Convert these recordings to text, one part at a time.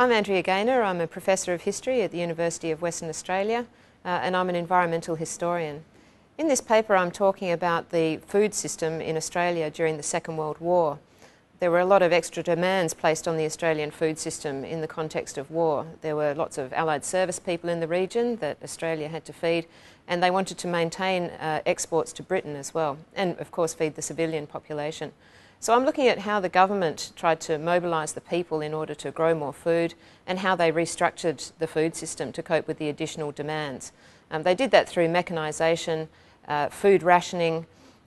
I'm Andrea Gaynor. I'm a Professor of History at the University of Western Australia and I'm an environmental historian. In this paper I'm talking about the food system in Australia during the Second World War. There were a lot of extra demands placed on the Australian food system in the context of war. There were lots of Allied service people in the region that Australia had to feed, and they wanted to maintain exports to Britain as well, and of course feed the civilian population. So I'm looking at how the government tried to mobilise the people in order to grow more food and how they restructured the food system to cope with the additional demands. They did that through mechanisation, food rationing,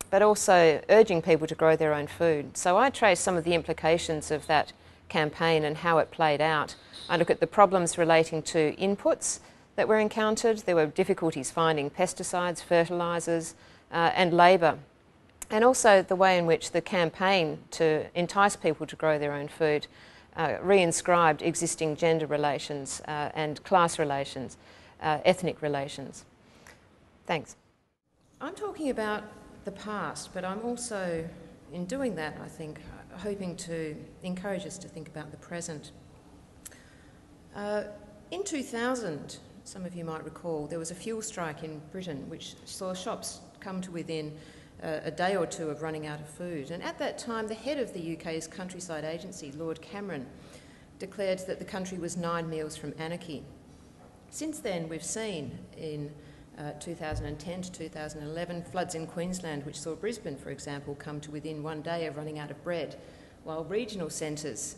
but also urging people to grow their own food. So I trace some of the implications of that campaign and how it played out. I look at the problems relating to inputs that were encountered. There were difficulties finding pesticides, fertilisers, and labour. And also the way in which the campaign to entice people to grow their own food reinscribed existing gender relations and class relations, ethnic relations. Thanks. I'm talking about the past, but I'm also, in doing that, I think, hoping to encourage us to think about the present. In 2000, some of you might recall, there was a fuel strike in Britain which saw shops come to within a day or two of running out of food. And at that time, the head of the UK's countryside agency, Lord Cameron, declared that the country was 9 meals from anarchy. Since then, we've seen in 2010 to 2011, floods in Queensland, which saw Brisbane, for example, come to within one day of running out of bread, while regional centres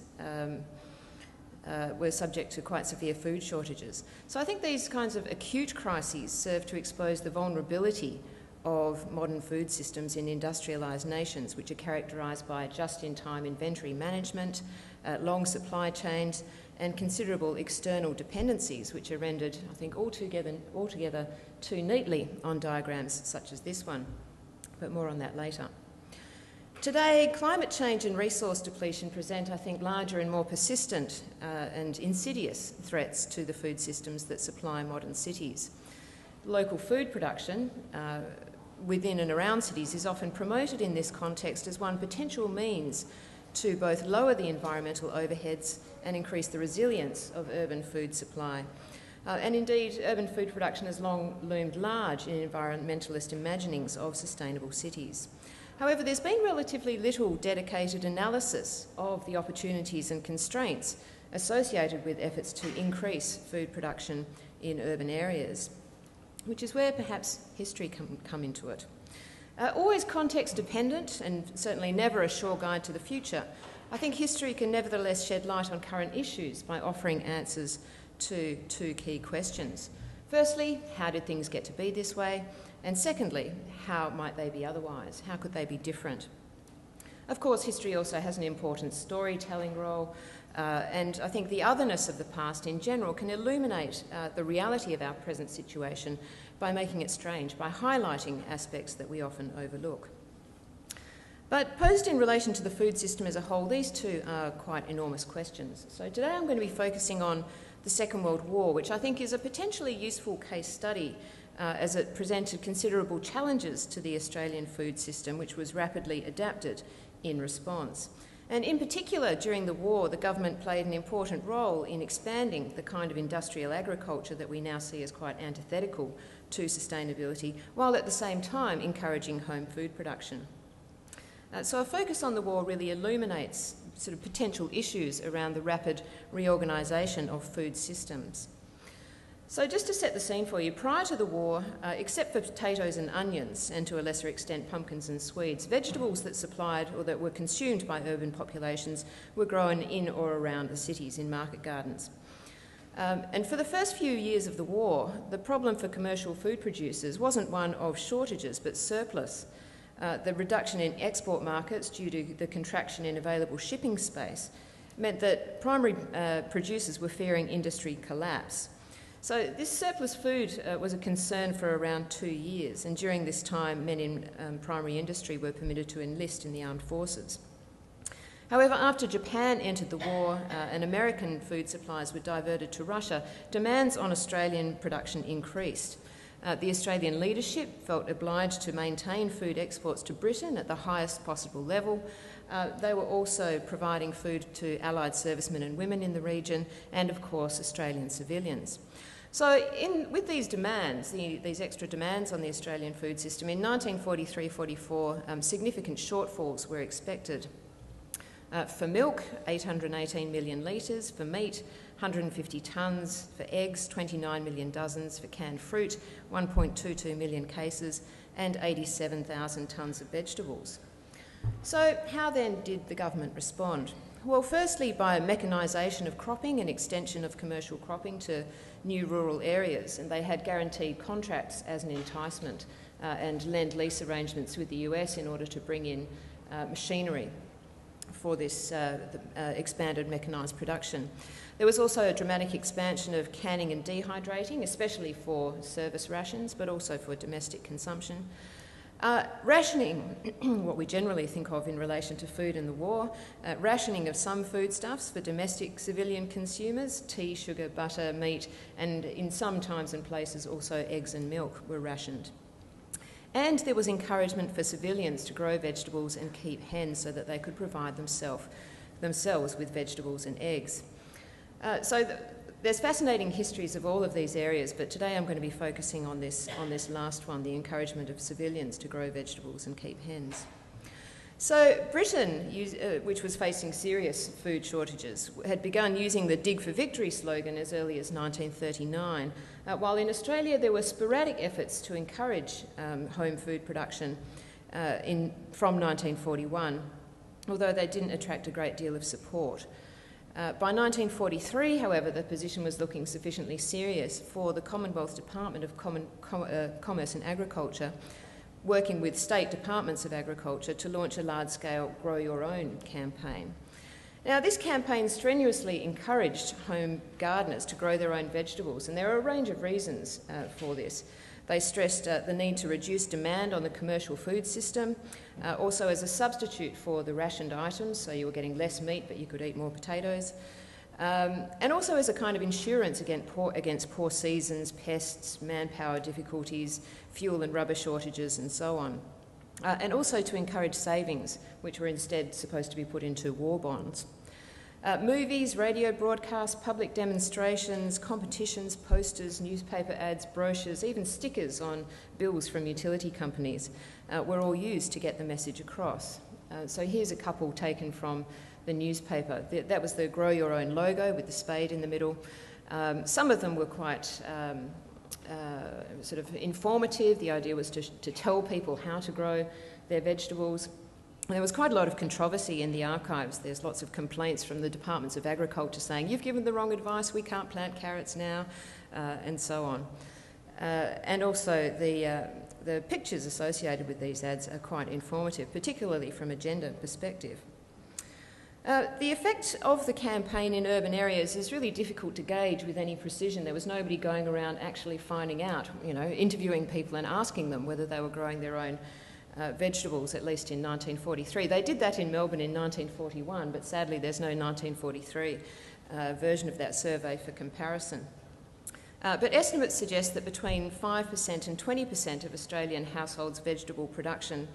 were subject to quite severe food shortages. So I think these kinds of acute crises serve to expose the vulnerability of modern food systems in industrialised nations, which are characterised by just-in-time inventory management, long supply chains, and considerable external dependencies, which are rendered, I think, altogether too neatly on diagrams such as this one. But more on that later. Today, climate change and resource depletion present, I think, larger and more persistent and insidious threats to the food systems that supply modern cities. Local food production within and around cities is often promoted in this context as one potential means to both lower the environmental overheads and increase the resilience of urban food supply. And indeed, urban food production has long loomed large in environmentalist imaginings of sustainable cities. However, there's been relatively little dedicated analysis of the opportunities and constraints associated with efforts to increase food production in urban areas, which is where perhaps history can come into it. Always context dependent and certainly never a sure guide to the future, I think history can nevertheless shed light on current issues by offering answers to two key questions. Firstly, how did things get to be this way? And secondly, how might they be otherwise? How could they be different? Of course, history also has an important storytelling role, and I think the otherness of the past in general can illuminate the reality of our present situation by making it strange, by highlighting aspects that we often overlook. But posed in relation to the food system as a whole, these two are quite enormous questions. So today I'm going to be focusing on the Second World War, which I think is a potentially useful case study as it presented considerable challenges to the Australian food system, which was rapidly adapted in response. And in particular, during the war, the government played an important role in expanding the kind of industrial agriculture that we now see as quite antithetical to sustainability, while at the same time encouraging home food production. So a focus on the war really illuminates sort of potential issues around the rapid reorganisation of food systems. So just to set the scene for you, prior to the war, except for potatoes and onions, and to a lesser extent pumpkins and swedes, vegetables that supplied or that were consumed by urban populations were grown in or around the cities in market gardens. And for the first few years of the war, the problem for commercial food producers wasn't one of shortages but surplus. The reduction in export markets due to the contraction in available shipping space meant that primary producers were fearing industry collapse. So this surplus food was a concern for around 2 years, and during this time men in primary industry were permitted to enlist in the armed forces. However, after Japan entered the war and American food supplies were diverted to Russia, demands on Australian production increased. The Australian leadership felt obliged to maintain food exports to Britain at the highest possible level. They were also providing food to Allied servicemen and women in the region and, of course, Australian civilians. So with these demands, these extra demands on the Australian food system, in 1943-44, significant shortfalls were expected. For milk, 818 million litres, for meat, 150 tonnes, for eggs, 29 million dozens, for canned fruit, 1.22 million cases, and 87,000 tonnes of vegetables. So how then did the government respond? Well, firstly, by mechanisation of cropping and extension of commercial cropping to new rural areas, and they had guaranteed contracts as an enticement and lend-lease arrangements with the US in order to bring in machinery for this expanded mechanised production. There was also a dramatic expansion of canning and dehydrating, especially for service rations, but also for domestic consumption. Rationing, what we generally think of in relation to food in the war, rationing of some foodstuffs for domestic civilian consumers, tea, sugar, butter, meat, and in some times and places also eggs and milk were rationed. And there was encouragement for civilians to grow vegetables and keep hens so that they could provide themselves with vegetables and eggs. There's fascinating histories of all of these areas, but today I'm going to be focusing on this last one, the encouragement of civilians to grow vegetables and keep hens. So Britain, which was facing serious food shortages, had begun using the Dig for Victory slogan as early as 1939, while in Australia there were sporadic efforts to encourage home food production from 1941, although they didn't attract a great deal of support. By 1943, however, the position was looking sufficiently serious for the Commonwealth Department of Commerce and Agriculture, working with state departments of agriculture, to launch a large-scale Grow Your Own campaign. Now, this campaign strenuously encouraged home gardeners to grow their own vegetables, and there are a range of reasons for this. They stressed the need to reduce demand on the commercial food system, also as a substitute for the rationed items, so you were getting less meat but you could eat more potatoes, and also as a kind of insurance against poor seasons, pests, manpower difficulties, fuel and rubber shortages and so on, and also to encourage savings, which were instead supposed to be put into war bonds. Movies, radio broadcasts, public demonstrations, competitions, posters, newspaper ads, brochures, even stickers on bills from utility companies were all used to get the message across. So here's a couple taken from the newspaper. That was the Grow Your Own logo with the spade in the middle. Some of them were quite sort of informative. The idea was to tell people how to grow their vegetables. There was quite a lot of controversy in the archives. There's lots of complaints from the departments of agriculture saying, you've given the wrong advice, we can't plant carrots now, and so on. And also the pictures associated with these ads are quite informative, particularly from a gender perspective. The effect of the campaign in urban areas is really difficult to gauge with any precision. There was nobody going around actually finding out, interviewing people and asking them whether they were growing their own vegetables, at least in 1943. They did that in Melbourne in 1941, but sadly there's no 1943 version of that survey for comparison. But estimates suggest that between 5% and 20% of Australian households' vegetable production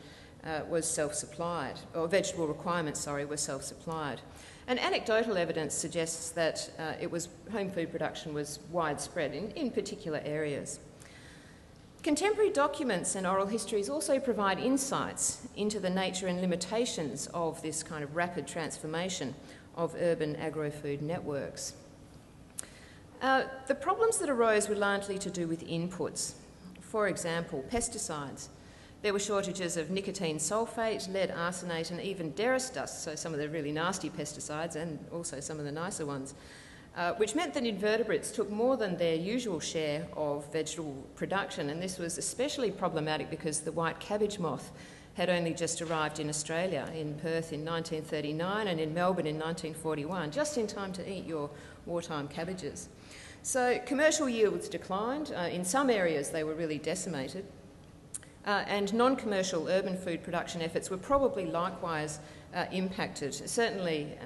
was self-supplied, or vegetable requirements, sorry, were self-supplied. And anecdotal evidence suggests that home food production was widespread in particular areas. Contemporary documents and oral histories also provide insights into the nature and limitations of this kind of rapid transformation of urban agro-food networks. The problems that arose were largely to do with inputs. For example, pesticides. There were shortages of nicotine sulfate, lead arsenate, and even derris dust, so some of the really nasty pesticides and also some of the nicer ones. Which meant that invertebrates took more than their usual share of vegetable production, and this was especially problematic because the white cabbage moth had only just arrived in Australia, in Perth in 1939 and in Melbourne in 1941, just in time to eat your wartime cabbages. So commercial yields declined. In some areas they were really decimated. and non-commercial urban food production efforts were probably likewise impacted. Certainly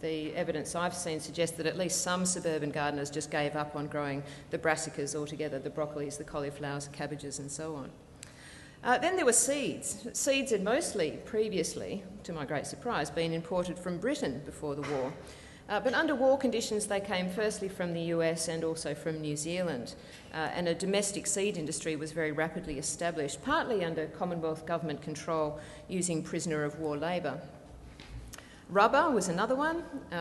the evidence I've seen suggests that at least some suburban gardeners just gave up on growing the brassicas altogether, the broccolis, the cauliflowers, cabbages and so on. Then there were seeds. Seeds had mostly previously, to my great surprise, been imported from Britain before the war. But under war conditions, they came firstly from the US and also from New Zealand. And a domestic seed industry was very rapidly established, partly under Commonwealth government control using prisoner of war labour. Rubber was another one,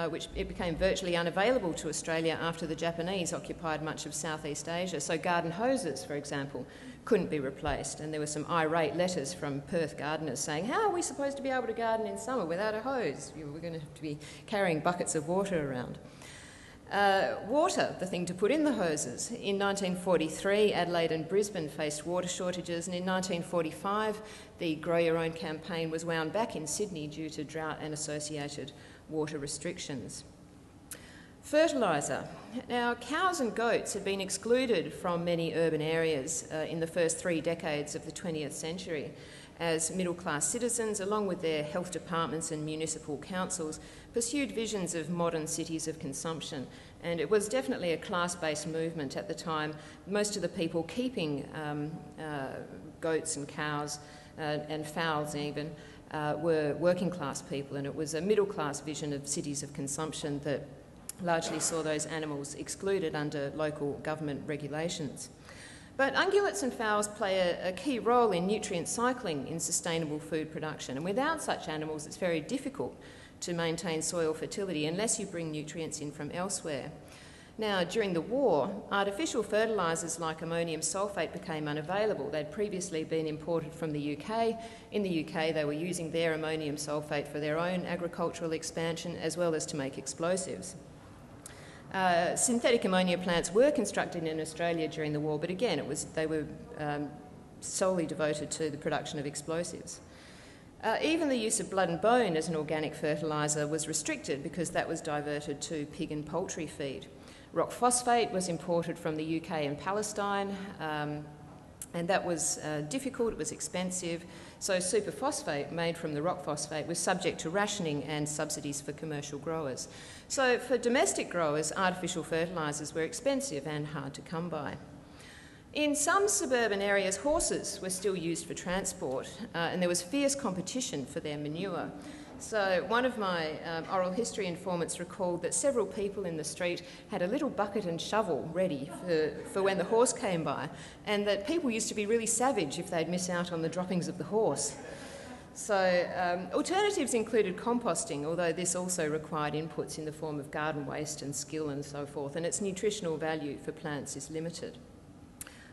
which it became virtually unavailable to Australia after the Japanese occupied much of Southeast Asia. So garden hoses, for example, couldn't be replaced. And there were some irate letters from Perth gardeners saying, how are we supposed to be able to garden in summer without a hose? We're going to have to be carrying buckets of water around. Water, the thing to put in the hoses. In 1943, Adelaide and Brisbane faced water shortages, and in 1945, the Grow Your Own campaign was wound back in Sydney due to drought and associated water restrictions. Fertiliser. Now, cows and goats had been excluded from many urban areas in the first three decades of the 20th century as middle-class citizens, along with their health departments and municipal councils, pursued visions of modern cities of consumption. And it was definitely a class-based movement at the time. Most of the people keeping goats and cows and fowls even were working-class people, and it was a middle-class vision of cities of consumption that largely saw those animals excluded under local government regulations. But ungulates and fowls play a key role in nutrient cycling in sustainable food production, and without such animals it's very difficult to maintain soil fertility unless you bring nutrients in from elsewhere. Now, during the war, artificial fertilisers like ammonium sulphate became unavailable. They'd previously been imported from the UK. In the UK, they were using their ammonium sulphate for their own agricultural expansion as well as to make explosives. Synthetic ammonia plants were constructed in Australia during the war, but again, they were solely devoted to the production of explosives. Even the use of blood and bone as an organic fertiliser was restricted because that was diverted to pig and poultry feed. Rock phosphate was imported from the UK and Palestine, and that was difficult, it was expensive, so superphosphate made from the rock phosphate was subject to rationing and subsidies for commercial growers. So for domestic growers, artificial fertilisers were expensive and hard to come by. In some suburban areas, horses were still used for transport, and there was fierce competition for their manure. So one of my oral history informants recalled that several people in the street had a little bucket and shovel ready for when the horse came by, and that people used to be really savage if they'd miss out on the droppings of the horse. So alternatives included composting, although this also required inputs in the form of garden waste and skill and so forth, and its nutritional value for plants is limited.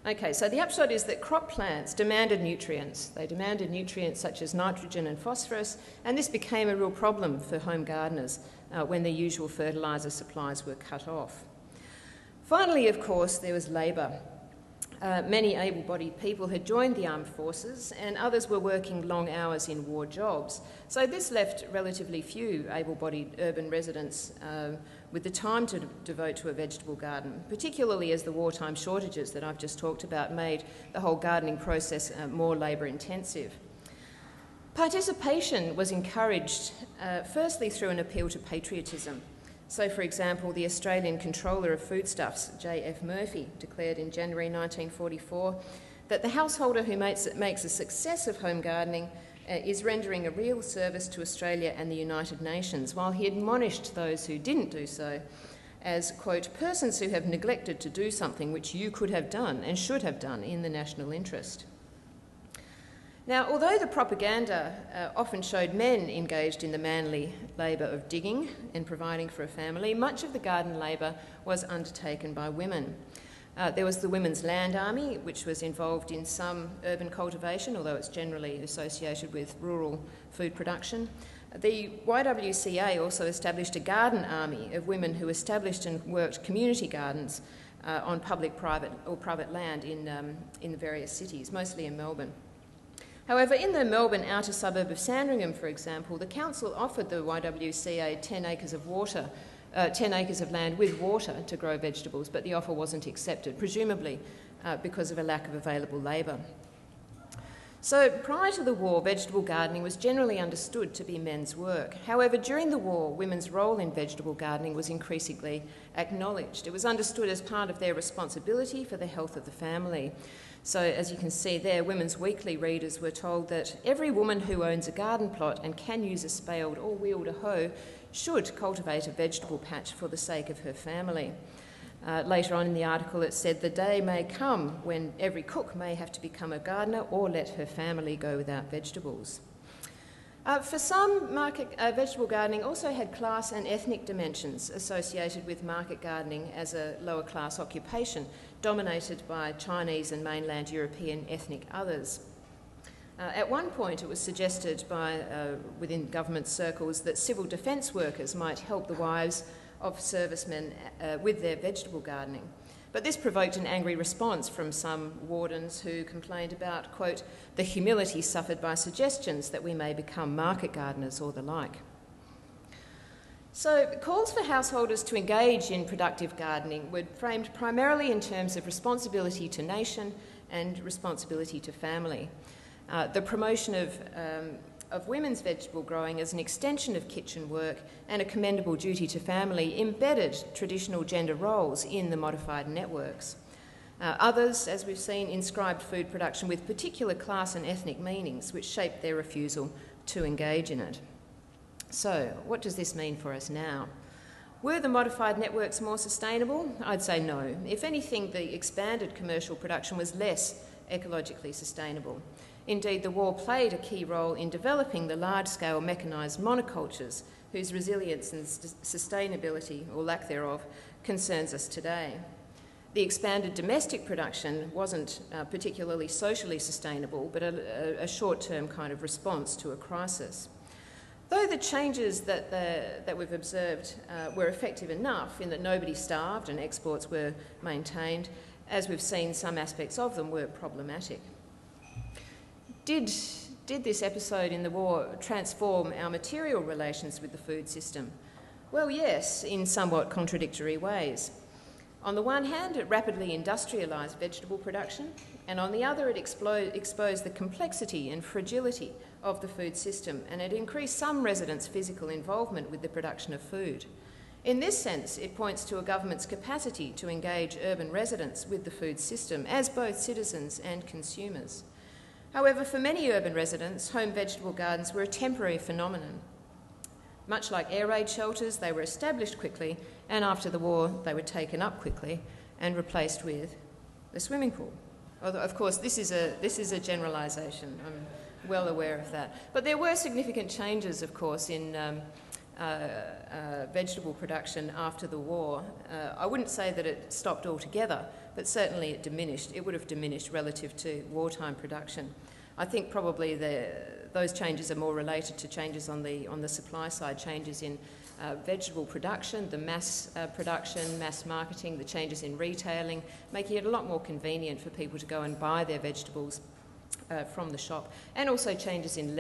Okay, so the upshot is that crop plants demanded nutrients. They demanded nutrients such as nitrogen and phosphorus, and this became a real problem for home gardeners when their usual fertiliser supplies were cut off. Finally, of course, there was labour. Many able-bodied people had joined the armed forces, and others were working long hours in war jobs. So this left relatively few able-bodied urban residents with the time to devote to a vegetable garden, particularly as the wartime shortages that I've just talked about made the whole gardening process more labour-intensive. Participation was encouraged, firstly through an appeal to patriotism. So, for example, the Australian Controller of Foodstuffs, J. F. Murphy, declared in January 1944 that the householder who makes a success of home gardening is rendering a real service to Australia and the United Nations, while he admonished those who didn't do so as, quote, persons who have neglected to do something which you could have done and should have done in the national interest. Now, although the propaganda often showed men engaged in the manly labour of digging and providing for a family, much of the garden labour was undertaken by women. There was the Women's Land Army, which was involved in some urban cultivation, although it's generally associated with rural food production. The YWCA also established a garden army of women who established and worked community gardens on public, private, or private land in the various cities, mostly in Melbourne. However, in the Melbourne outer suburb of Sandringham, for example, the council offered the YWCA 10 acres of land with water to grow vegetables, but the offer wasn't accepted, presumably because of a lack of available labour. So prior to the war, vegetable gardening was generally understood to be men's work. However, during the war, women's role in vegetable gardening was increasingly acknowledged. It was understood as part of their responsibility for the health of the family. So as you can see there, Women's Weekly readers were told that every woman who owns a garden plot and can use a spade or wield a hoe should cultivate a vegetable patch for the sake of her family. Later on in the article it said, the day may come when every cook may have to become a gardener or let her family go without vegetables. For some, vegetable gardening also had class and ethnic dimensions associated with market gardening as a lower class occupation, dominated by Chinese and mainland European ethnic others. At one point it was suggested by, within government circles, that civil defence workers might help the wives of servicemen with their vegetable gardening. But this provoked an angry response from some wardens who complained about, quote, the humility suffered by suggestions that we may become market gardeners or the like. So calls for householders to engage in productive gardening were framed primarily in terms of responsibility to nation and responsibility to family. The promotion of women's vegetable growing as an extension of kitchen work and a commendable duty to family embedded traditional gender roles in the modified networks. Others, as we've seen, inscribed food production with particular class and ethnic meanings, which shaped their refusal to engage in it. So, what does this mean for us now? Were the modified networks more sustainable? I'd say no. If anything, the expanded commercial production was less ecologically sustainable. Indeed, the war played a key role in developing the large-scale mechanised monocultures whose resilience and sustainability, or lack thereof, concerns us today. The expanded domestic production wasn't particularly socially sustainable, but a short-term kind of response to a crisis. Though the changes that we've observed were effective enough in that nobody starved and exports were maintained, as we've seen, some aspects of them were problematic. Did this episode in the war transform our material relations with the food system? Well, yes, in somewhat contradictory ways. On the one hand, it rapidly industrialised vegetable production, and on the other, it exposed the complexity and fragility of the food system, and it increased some residents' physical involvement with the production of food. In this sense, it points to a government's capacity to engage urban residents with the food system as both citizens and consumers. However, for many urban residents, home vegetable gardens were a temporary phenomenon. Much like air raid shelters, they were established quickly, and after the war, they were taken up quickly and replaced with a swimming pool. Although, of course, this is a generalisation. I'm well aware of that. But there were significant changes, of course, in vegetable production after the war. I wouldn't say that it stopped altogether, but certainly it diminished. It would have diminished relative to wartime production. I think probably those changes are more related to changes on the supply side, changes in vegetable production, the mass production, mass marketing, the changes in retailing, making it a lot more convenient for people to go and buy their vegetables from the shop, and also changes in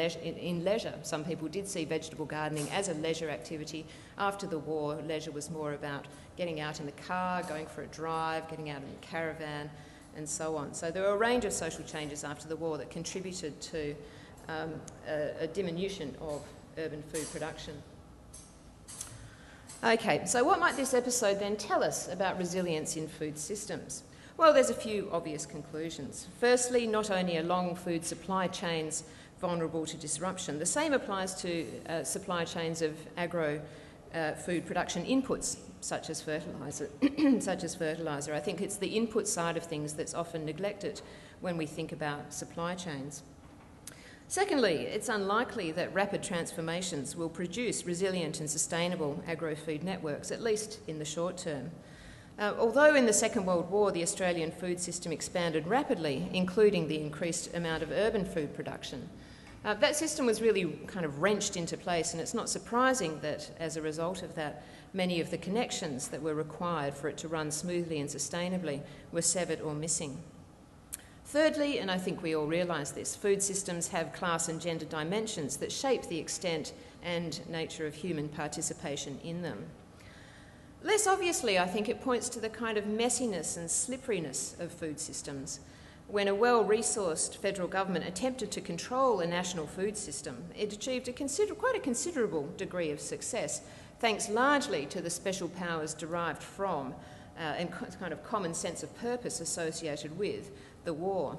leisure. Some people did see vegetable gardening as a leisure activity. After the war, leisure was more about getting out in the car, going for a drive, getting out in the caravan, and so on. So there were a range of social changes after the war that contributed to a diminution of urban food production. Okay, so what might this episode then tell us about resilience in food systems? Well, there's a few obvious conclusions. Firstly, not only are long food supply chains vulnerable to disruption, the same applies to supply chains of agro-food production inputs, such as fertiliser. I think it's the input side of things that's often neglected when we think about supply chains. Secondly, it's unlikely that rapid transformations will produce resilient and sustainable agro-food networks, at least in the short term. Although in the Second World War the Australian food system expanded rapidly, including the increased amount of urban food production, that system was really kind of wrenched into place, and it's not surprising that as a result of that, many of the connections that were required for it to run smoothly and sustainably were severed or missing. Thirdly, and I think we all realise this, food systems have class and gender dimensions that shape the extent and nature of human participation in them. Less obviously, I think it points to the kind of messiness and slipperiness of food systems. when a well-resourced federal government attempted to control a national food system, it achieved quite a considerable degree of success, thanks largely to the special powers derived from and kind of common sense of purpose associated with the war.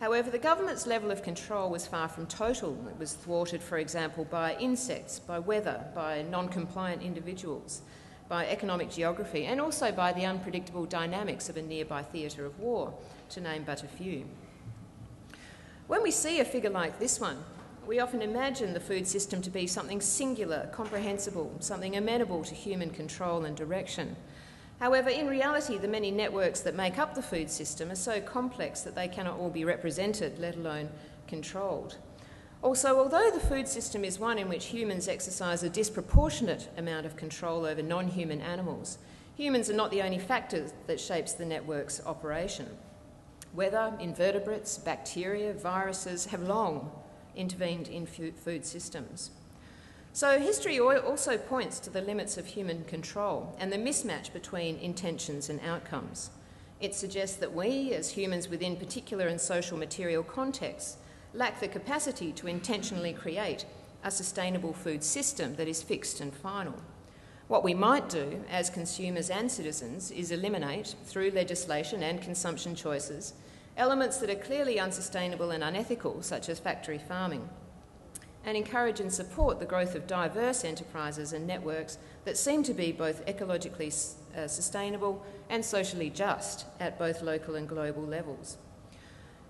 However, the government's level of control was far from total. It was thwarted, for example, by insects, by weather, by non-compliant individuals, by economic geography, and also by the unpredictable dynamics of a nearby theatre of war, to name but a few. When we see a figure like this one, we often imagine the food system to be something singular, comprehensible, something amenable to human control and direction. However, in reality, the many networks that make up the food system are so complex that they cannot all be represented, let alone controlled. Also, although the food system is one in which humans exercise a disproportionate amount of control over non-human animals, humans are not the only factor that shapes the network's operation. Weather, invertebrates, bacteria, viruses have long intervened in food systems. So history also points to the limits of human control and the mismatch between intentions and outcomes. It suggests that we, as humans within particular and social material contexts, lack the capacity to intentionally create a sustainable food system that is fixed and final. What we might do as consumers and citizens is eliminate, through legislation and consumption choices, elements that are clearly unsustainable and unethical, such as factory farming, and encourage and support the growth of diverse enterprises and networks that seem to be both ecologically sustainable and socially just at both local and global levels.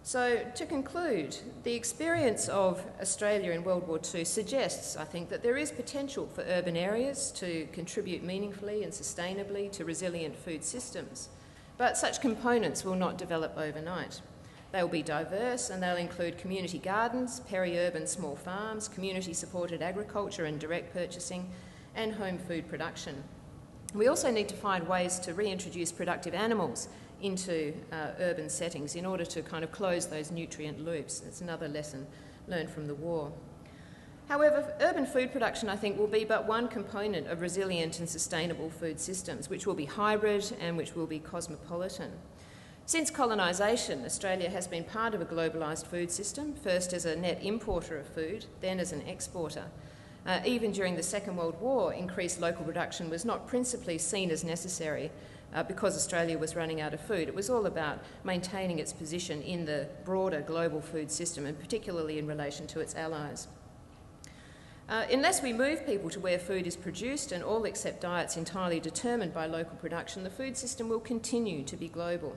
So, to conclude, the experience of Australia in World War II suggests, I think, that there is potential for urban areas to contribute meaningfully and sustainably to resilient food systems, but such components will not develop overnight. They will be diverse, and they'll include community gardens, peri-urban small farms, community-supported agriculture and direct purchasing, and home food production. We also need to find ways to reintroduce productive animals into urban settings in order to kind of close those nutrient loops. That's another lesson learned from the war. However, urban food production, I think, will be but one component of resilient and sustainable food systems, which will be hybrid and which will be cosmopolitan. Since colonisation, Australia has been part of a globalised food system, first as a net importer of food, then as an exporter. Even during the Second World War, increased local production was not principally seen as necessary because Australia was running out of food. It was all about maintaining its position in the broader global food system, and particularly in relation to its allies. Unless we move people to where food is produced and all accept diets entirely determined by local production, the food system will continue to be global.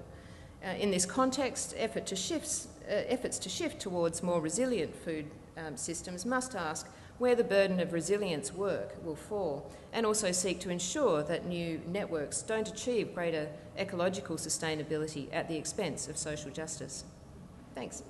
In this context, efforts to shift towards more resilient food systems must ask where the burden of resilience work will fall, and also seek to ensure that new networks don't achieve greater ecological sustainability at the expense of social justice. Thanks.